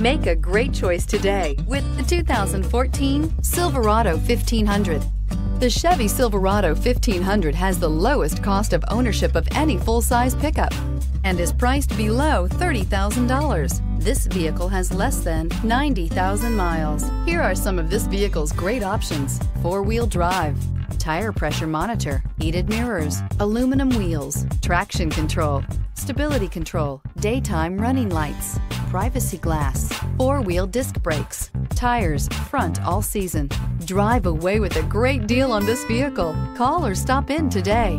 Make a great choice today with the 2014 Silverado 1500. The Chevy Silverado 1500 has the lowest cost of ownership of any full-size pickup and is priced below $30,000. This vehicle has less than 90,000 miles. Here are some of this vehicle's great options: four-wheel drive, tire pressure monitor, heated mirrors, aluminum wheels, traction control, stability control, daytime running lights, privacy glass, four-wheel disc brakes, tires front all season. Drive away with a great deal on this vehicle. Call or stop in today.